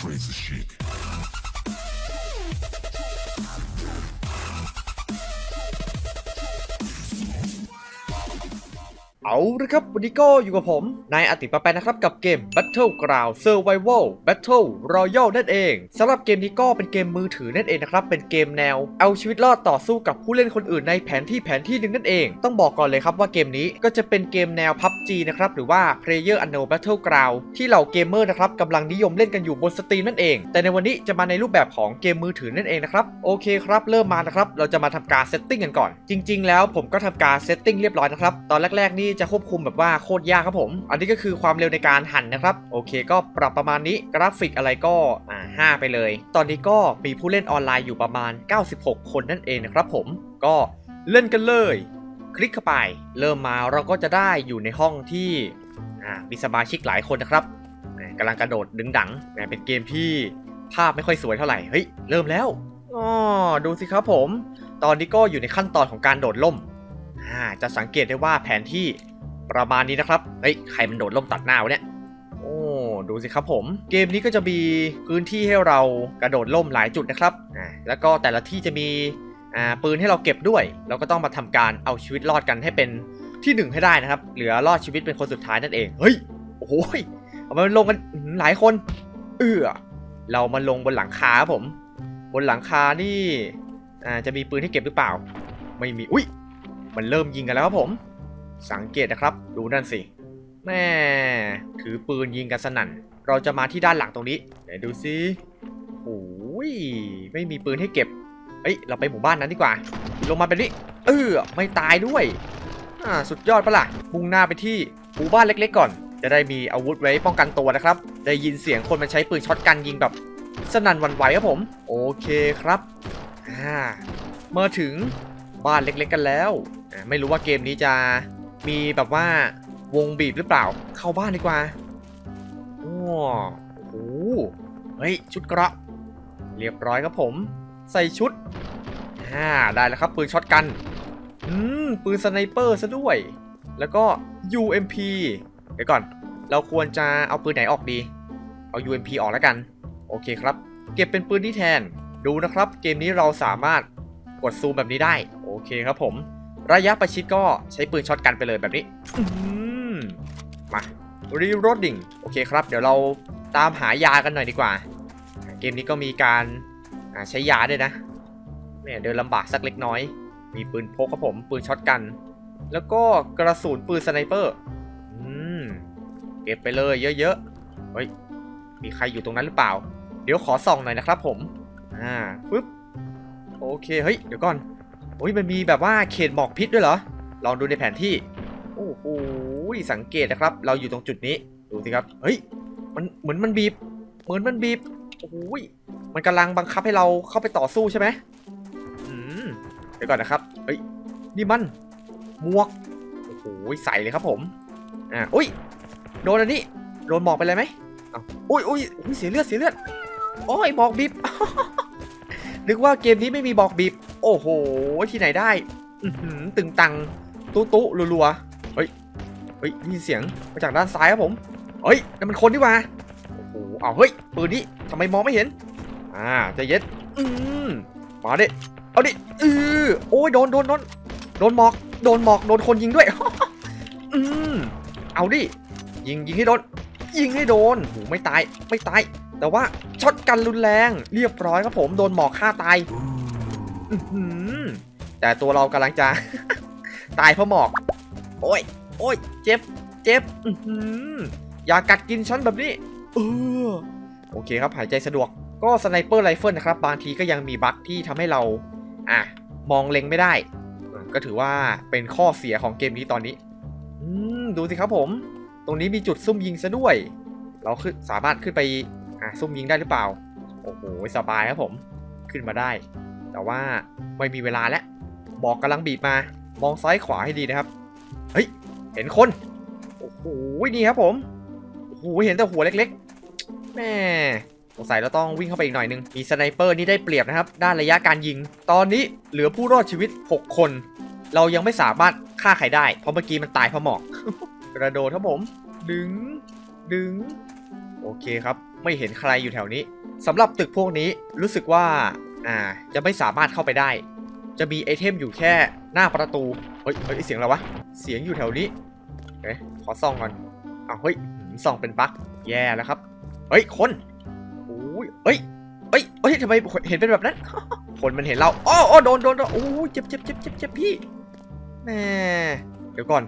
crazy chic.เอาละครับวันนี้ก็อยู่กับผมนายอาติปะแปนนะครับกับเกม Battlegrounds Survival Battle Royale นั่นเองสำหรับเกมนี้ก็เป็นเกมมือถือนั่นเองนะครับเป็นเกมแนวเอาชีวิตรอดต่อสู้กับผู้เล่นคนอื่นในแผนที่หนึ่งนั่นเองต้องบอกก่อนเลยครับว่าเกมนี้ก็จะเป็นเกมแนว PUBG นะครับหรือว่า PlayerUnknown's Battlegrounds ที่เหล่าเกมเมอร์นะครับกำลังนิยมเล่นกันอยู่บนสตรีมนั่นเองแต่ในวันนี้จะมาในรูปแบบของเกมมือถือนั่นเองนะครับโอเคครับเริ่มมานะครับเราจะมาทำการ setting กันก่อนจริงๆแล้วผมก็ทำการ setting เรียบร้อยนะครับตอนแรกๆนี่จะควบคุมแบบว่าโคตรยากครับผมอันนี้ก็คือความเร็วในการหันนะครับโอเคก็ปรับประมาณนี้กราฟิกอะไรก็5ไปเลยตอนนี้ก็มีผู้เล่นออนไลน์อยู่ประมาณ96คนนั่นเองนะครับผมก็เล่นกันเลยคลิกเข้าไปเริ่มมาเราก็จะได้อยู่ในห้องที่มีสมาชิกหลายคนนะครับกำลังกระโดดดึงดังเป็นเกมที่ภาพไม่ค่อยสวยเท่าไหร่เฮ้ยเริ่มแล้วอ๋อดูสิครับผมตอนนี้ก็อยู่ในขั้นตอนของการโดดล่มจะสังเกตได้ว่าแผนที่ประมาณนี้นะครับเฮ้ยใครมันโดดล่มตัดหน้าวะเนี่ยโอ้ดูสิครับผมเกมนี้ก็จะมีพื้นที่ให้เรากระโดดล่มหลายจุดนะครับแล้วก็แต่ละที่จะมีปืนให้เราเก็บด้วยเราก็ต้องมาทำการเอาชีวิตรอดกันให้เป็นที่1ให้ได้นะครับเหลือรอดชีวิตเป็นคนสุดท้ายนั่นเองเฮ้ยโอ้โหเอามาลงกันหลายคนเรามาลงบนหลังคาครับผมบนหลังคานี่จะมีปืนให้เก็บหรือเปล่าไม่มีอุ้ยมันเริ่มยิงกันแล้วครับผมสังเกตนะครับดูนั่นสิแม่ถือปืนยิงกันสนั่นเราจะมาที่ด้านหลังตรงนี้เดี๋ยวดูสิโอ้ยไม่มีปืนให้เก็บเอ้ยเราไปหมู่บ้านนั้นดีกว่าลงมาเป็นนี้ไม่ตายด้วยสุดยอดปะล่ะมุ่งหน้าไปที่หมู่บ้านเล็กๆก่อนจะได้มีอาวุธไว้ป้องกันตัวนะครับได้ยินเสียงคนมันใช้ปืนช็อตกันยิงแบบสนั่นหวั่นไหวครับผมโอเคครับเมื่อถึงบ้านเล็กๆกันแล้วไม่รู้ว่าเกมนี้จะมีแบบว่าวงบีบหรือเปล่าเข้าบ้านดีกว่าโอ้โหเฮ้ยชุดเกราะเรียบร้อยครับผมใส่ชุดได้แล้วครับปืนช็อตกันปืนสไนเปอร์ซะด้วยแล้วก็ UMP เดี๋ยวก่อนเราควรจะเอาปืนไหนออกดีเอา UMP ออกแล้วกันโอเคครับเก็บเป็นปืนที่แทนดูนะครับเกมนี้เราสามารถกดซูมแบบนี้ได้โอเคครับผมระยะประชิดก็ใช้ปืนช็อตกันไปเลยแบบนี้มารีโรดดิ้งโอเคครับเดี๋ยวเราตามหายากันหน่อยดีกว่าเกมนี้ก็มีการใช้ยาด้วยนะเดินลำบากสักเล็กน้อยมีปืนพกครับผมปืนช็อตกันแล้วก็กระสุนปืนสไนเปอร์เก็บไปเลยเยอะๆเฮ้ยมีใครอยู่ตรงนั้นหรือเปล่าเดี๋ยวขอส่องหน่อยนะครับผมปึ๊บโอเคเฮ้ยเดี๋ยวก่อนโอ้ยมันมีแบบว่าเขตหมอกพิษด้วยเหรอลองดูในแผนที่โอ้โหสังเกตนะครับเราอยู่ตรงจุดนี้ดูสิครับเฮ้ยมันเหมือนมันบีบโอ้ยมันกำลังบังคับให้เราเข้าไปต่อสู้ใช่ไหมเดี๋ยวก่อนนะครับเฮ้ยนี่มันหมวกโอ้โหใส่เลยครับผมอุ้ยโดนอันนี้โดนหมอกไปเลยไหมอุ้ยเสียเลือดโอ้ยหมอกบีบ นึกว่าเกมนี้ไม่มีบอกบีบโอ้โหที่ไหนได้ตึงตังตุ๊รัวๆเฮ้ยมีเสียงมาจากด้านซ้ายครับผมเฮ้ยนั่นมันคนนี่ว่าโอ้โหเอาเฮ้ยปืนนี้ทำไมมองไม่เห็นจะเย็ดมาดิเอาดิโอ้ยโดนหมอกโดนคนยิงด้วย เอาดิยิงให้โดนโอ้ไม่ตายแต่ว่าช็อตกันรุนแรงเรียบร้อยครับผมโดนหมอกฆ่าตายแต่ตัวเรากำลังจะ ตายเพราะหมอกโอ้ยเจ็บอย่ากัดกินฉันแบบนี้โอเคครับหายใจสะดวกก็สไนเปอร์ไรเฟิลนะครับบางทีก็ยังมีบั๊กที่ทำให้เรามองเล็งไม่ได้ก็ถือว่าเป็นข้อเสียของเกมนี้ตอนนี้ดูสิครับผมตรงนี้มีจุดซุ่มยิงซะด้วยเราสามารถขึ้นไปซุ่มยิงได้หรือเปล่าโอ้โหสบายครับผมขึ้นมาได้แต่ว่าไม่มีเวลาแล้วบอกกำลังบีบมามองซ้ายขวาให้ดีนะครับเฮ้ยเห็นคนโอ้โหนี่ครับผมโอ้โหเห็นแต่หัวเล็กๆแม่สงสัยเราต้องวิ่งเข้าไปอีกหน่อยนึงมีสไนเปอร์นี่ได้เปรียบนะครับด้านระยะการยิงตอนนี้เหลือผู้รอดชีวิต6คนเรายังไม่สามารถฆ่าใครได้เพราะเมื่อกี้มันตายเพราะหมอกกระโดดครับผมดึง โอเคครับไม่เห็นใครอยู่แถวนี้สำหรับตึกพวกนี้รู้สึกว่าจะไม่สามารถเข้าไปได้จะมีไอเทมอยู่แค่หน้าประตูเฮ้ยเสียงอะไรวะเสียงอยู่แถวนี้เฮ้ยขอส่องก่อนเฮ้ยส่องเป็นบั๊กแย่แล้วครับเฮ้ยคนโอ้ยเฮ้ยทำไมเห็นเป็นแบบนั้นคนมันเห็นเราอ้อโดนโอ้ยเจ็บพี่แหมเดี๋ยวก่อน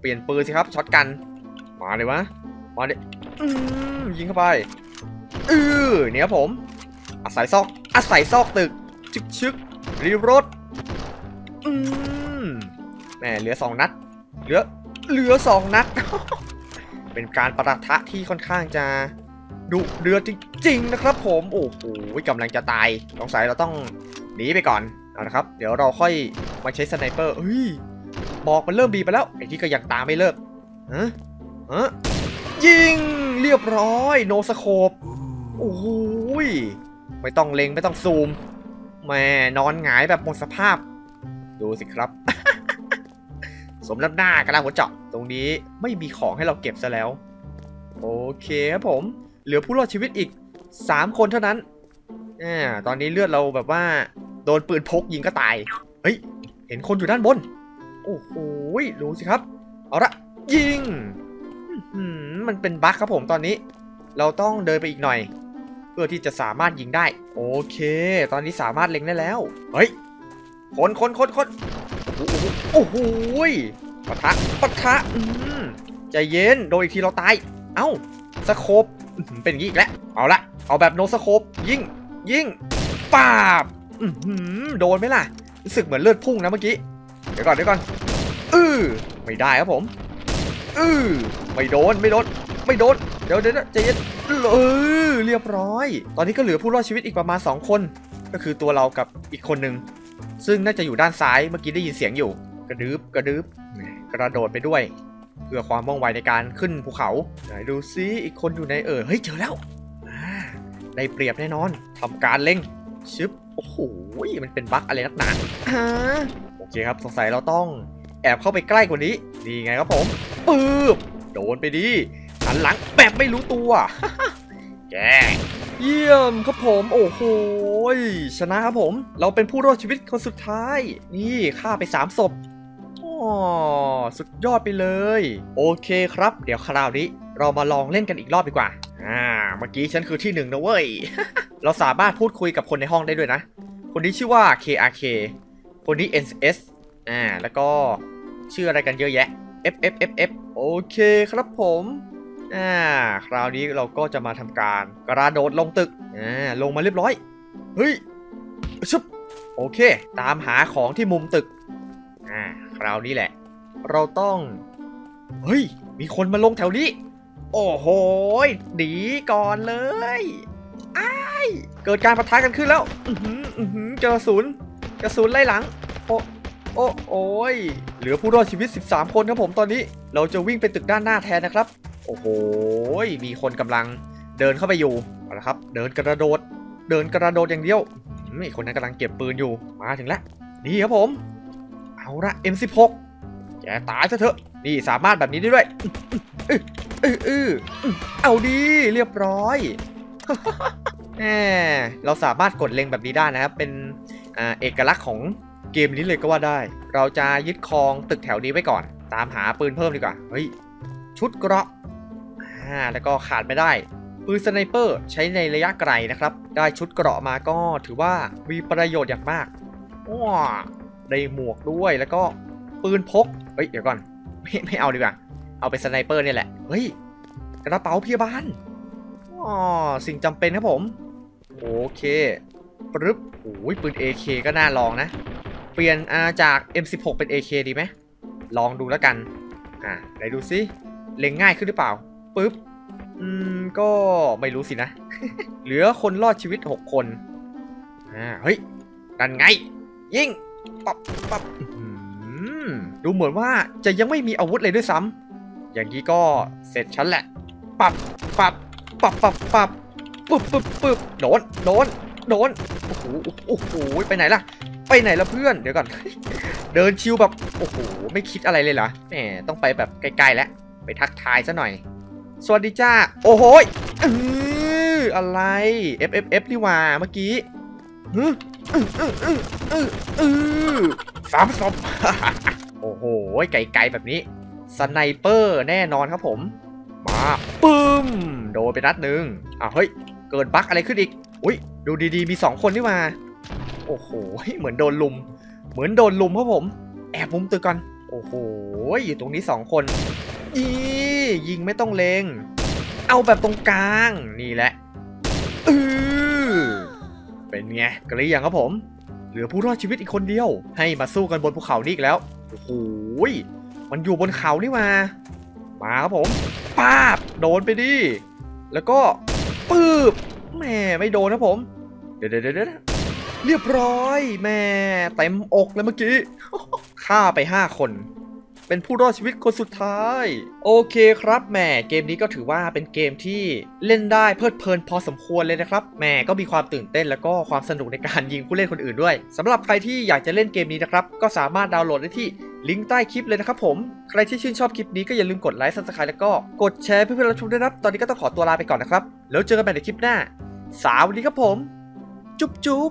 เปลี่ยนปืนสิครับช็อตกันมาเลยวะมาเลยยิงเข้าไปเนี่ยครับผมอาศัยซอกตึกชึกรีบรถแหมเหลือ2นัดเหลือ2นัด เป็นการปะทะที่ค่อนข้างจะดุเดือดจริงๆนะครับผมโอ้โหกำลังจะตายสงสัยเราต้องหนีไปก่อนเอาละครับเดี๋ยวเราค่อยมาใช้สไนเปอร์เฮ้ยบอกมันเริ่มบีไปแล้วไอ้ที่ก็ยังตามไม่เลิกยิงเรียบร้อยโนสโคปโอ้โหไม่ต้องเล็งไม่ต้องซูมแม่นอนหงายแบบหมดสภาพดูสิครับ สมรับหน้ากระด้างหัวเจาะตรงนี้ไม่มีของให้เราเก็บซะแล้วโอเคครับผมเหลือผู้รอดชีวิตอีก3คนเท่านั้นตอนนี้เลือดเราแบบว่าโดนปืนพกยิงก็ตายเฮ้ยเห็นคนอยู่ด้านบนโอ้โหรู้สิครับเอาละยิงมันเป็นบั๊กครับผมตอนนี้เราต้องเดินไปอีกหน่อยเพื่อที่จะสามารถยิงได้โอเคตอนนี้สามารถเล็งได้แล้วเฮ้ยคนโอ้โหปะทะใจเย็นโดนอีกทีเราตายเอ้าสโคปเป็นอย่างนี้อีกแล้วเอาละเอาแบบโนสโคปยิงป่าบโดนไหมล่ะรู้สึกเหมือนเลือดพุ่งนะเมื่อกี้เดี๋ยวก่อนไม่ได้ครับผมไม่โดนเดี๋ยวใจเย็นเรียบร้อยตอนนี้ก็เหลือผู้รอดชีวิตอีกประมาณ2คนก็คือตัวเรากับอีกคนหนึ่งซึ่งน่าจะอยู่ด้านซ้ายเมื่อกี้ได้ยินเสียงอยู่กระดึบกระโดดไปด้วยเพื่อความว่องไวในการขึ้นภูเขาไหนดูซิอีกคนอยู่ในเฮ้ยเจอแล้วได้เปรียบแน่นอนทำการเล็งชึบโอ้โหมันเป็นบั๊กอะไรนักหนาโอเคครับสงสัยเราต้องแอบเข้าไปใกล้กว่านี้ดีไงครับผมปึ๊บโดนไปดิหันหลังแบบไม่รู้ตัว แกเยี่ยมครับผมโอ้โหชนะครับผมเราเป็นผู้รอดชีวิตคนสุดท้ายนี่ฆ่าไป3ศพสุดยอดไปเลยโอเคครับเดี๋ยวคราวนี้เรามาลองเล่นกันอีกรอบดีกว่าเมื่อกี้ฉันคือที่1นะเว้ย เราสามารถพูดคุยกับคนในห้องได้ด้วยนะคนนี้ชื่อว่า KRK คนนี้ NS แล้วก็ชื่ออะไรกันเยอะแยะ FFFF โอเคครับผมคราวนี้เราก็จะมาทำการกระโดดลงตึกลงมาเรียบร้อยเฮ้ยชึบโอเคตามหาของที่มุมตึกคราวนี้แหละเราต้องเฮ้ยมีคนมาลงแถวนี้โอ้โหหนีก่อนเลยเกิดการปะทะกันขึ้นแล้วเจอกระสุนไล่หลังโอ้ยเหลือผู้รอดชีวิต13คนครับผมตอนนี้เราจะวิ่งไปตึกด้านหน้าแทนนะครับโอ้โหมีคนกำลังเดินเข้าไปอยู่เอาละครับเดินกระโดดอย่างเดียวคนนั้นกำลังเก็บปืนอยู่มาถึงแล้วนี่ครับผมเอาละ M16 แกตายซะเถอะนี่สามารถแบบนี้ได้ด้วยเอาดีเรียบร้อยเราสามารถกดเล็งแบบนี้ได้นะครับเป็นเอกลักษณ์ของเกมนี้เลยก็ว่าได้เราจะยึดครองตึกแถวนี้ไว้ก่อนตามหาปืนเพิ่มดีกว่าเฮ้ยชุดเกราะแล้วก็ขาดไม่ได้ปืนสไนเปอร์ใช้ในระยะไกลนะครับได้ชุดเกราะมาก็ถือว่ามีประโยชน์อย่างมากได้หมวกด้วยแล้วก็ปืนพกเฮ้ยเดี๋ยวก่อนไม่เอาดีกว่าเอาเป็นสไนเปอร์เนี่ยแหละเฮ้ยกระเป๋าพยาบาลสิ่งจำเป็นครับผมโอเคปึ๊บโอ้ยปืน AK ก็น่าลองนะเปลี่ยนจาก M16 เป็น AK ดีไหมลองดูแล้วกันไหนดูซิเล็งง่ายขึ้นหรือเปล่าปึ๊บก็ไม่รู้สินะ เหลือคนรอดชีวิต6คนเฮ้ยนั่นไงยิงปั๊บดูเหมือนว่าจะยังไม่มีอาวุธเลยด้วยซ้ำอย่างนี้ก็เสร็จฉันแหละปั๊บปึ๊บโดนโอ้โหไปไหนล่ะเพื่อนเดี๋ยวก่อน เดินชิวแบบโอ้โหไม่คิดอะไรเลยเหรอแหมต้องไปแบบใกล้ๆแล้วไปทักทายซะหน่อยสวัสดีจ้าโอ้โห อะไร FFF นี่ว่าเมื่อกี้สามศพโอ้โหไกลๆแบบนี้สไนเปอร์แน่นอนครับผมมาปึ้มโดนไปนัดหนึ่งอ้าวเฮ้ยเกิดบั๊กอะไรขึ้นอีกอุ้ยดูดีๆมี2คนนี่มาโอ้โหเหมือนโดนลุมครับผมแอบมุมตัวกันโอ้โหอยู่ตรงนี้2คนยิงไม่ต้องเลงเอาแบบตรงกลางนี่แหละเป็นไงกระยังครับผมเหลือผู้รอดชีวิตอีกคนเดียวให้มาสู้กันบนภูเขานี่อีกแล้วโอ้โหมันอยู่บนเขานี่มาครับผมป้าบโดนไปดิแล้วก็ปืบแหมไม่โดนนะผมเดี๋ยวเรียบร้อยแม่เต็มอกเลยเมื่อกี้ฆ่าไป5คนเป็นผู้รอดชีวิตคนสุดท้ายโอเคครับแหมเกมนี้ก็ถือว่าเป็นเกมที่เล่นได้เพลิดเพลินพอสมควรเลยนะครับแหมก็มีความตื่นเต้นแล้วก็ความสนุกในการยิงผู้เล่นคนอื่นด้วยสำหรับใครที่อยากจะเล่นเกมนี้นะครับก็สามารถดาวน์โหลดได้ที่ลิงก์ใต้คลิปเลยนะครับผมใครที่ชื่นชอบคลิปนี้ก็อย่าลืมกดไลค์ Subscribe แล้วก็กดแชร์เพื่อนๆรับชมด้วยครับตอนนี้ก็ต้องขอตัวลาไปก่อนนะครับแล้วเจอกันใหม่ในคลิปหน้าสวัสดีครับผมจุ๊บจุ๊บ